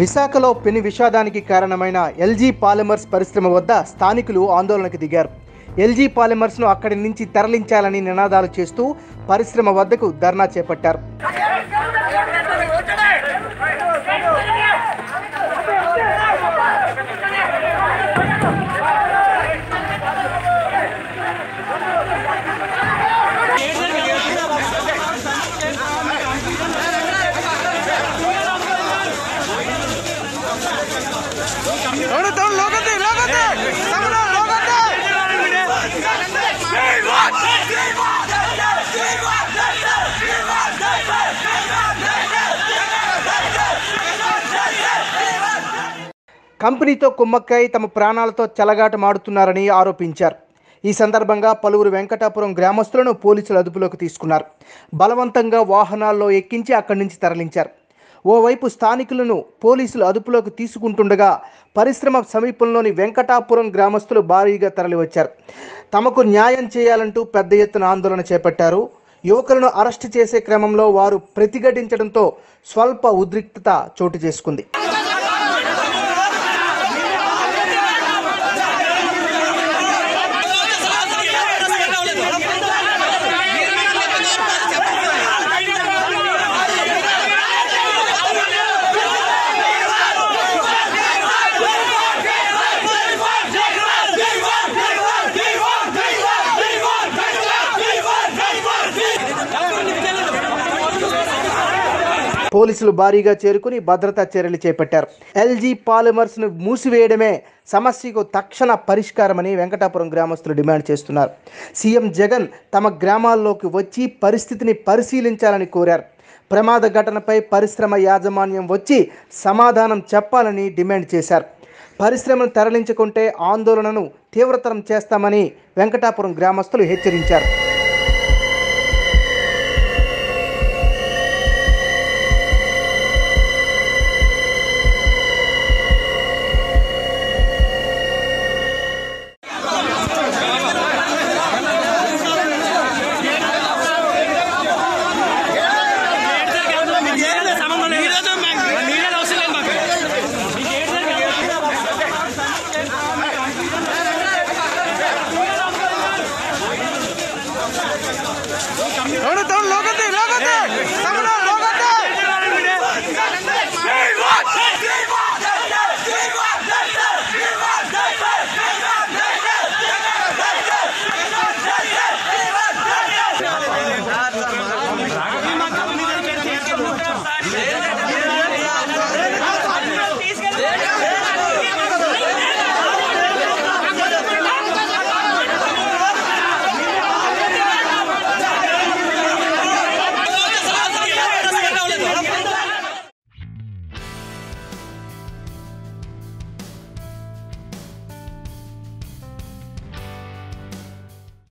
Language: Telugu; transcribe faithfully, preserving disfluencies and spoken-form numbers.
విశాఖలో పెను విషాదానికి కారణమైన ఎల్జీ పాలిమర్స్ పరిశ్రమ వద్ద స్థానికులు ఆందోళనకు దిగారు. ఎల్జీ పాలిమర్స్ను అక్కడి నుంచి తరలించాలని నినాదాలు చేస్తూ పరిశ్రమ వద్దకు ధర్నా చేపట్టారు. కంపెనీతో కుమ్మక్కై తమ ప్రాణాలతో చెలగాటమాడుతున్నారని ఆరోపించారు. ఈ సందర్భంగా పలువురు వెంకటాపురం గ్రామస్తులను పోలీసులు అదుపులోకి తీసుకున్నారు. బలవంతంగా వాహనాల్లో ఎక్కించి అక్కడి నుంచి తరలించారు. ఓవైపు స్థానికులను పోలీసులు అదుపులోకి తీసుకుంటుండగా పరిశ్రమ సమీపంలోని వెంకటాపురం గ్రామస్తులు భారీగా తరలివచ్చారు. తమకు న్యాయం చేయాలంటూ పెద్ద ఎత్తున ఆందోళన చేపట్టారు. యువకులను అరెస్ట్ చేసే క్రమంలో వారు ప్రతిఘటించడంతో స్వల్ప ఉద్రిక్తత చోటు చేసుకుంది. పోలీసులు భారీగా చేరుకుని భద్రతా చర్యలు చేపట్టారు. ఎల్జీ పాలిమర్స్ను మూసివేయడమే సమస్యకు తక్షణ పరిష్కారమని వెంకటాపురం గ్రామస్తులు డిమాండ్ చేస్తున్నారు. సీఎం జగన్ తమ గ్రామాల్లోకి వచ్చి పరిస్థితిని పరిశీలించాలని కోరారు. ప్రమాద ఘటనపై పరిశ్రమ యాజమాన్యం వచ్చి సమాధానం చెప్పాలని డిమాండ్ చేశారు. పరిశ్రమను తరలించకుంటే ఆందోళనను తీవ్రతరం చేస్తామని వెంకటాపురం గ్రామస్తులు హెచ్చరించారు.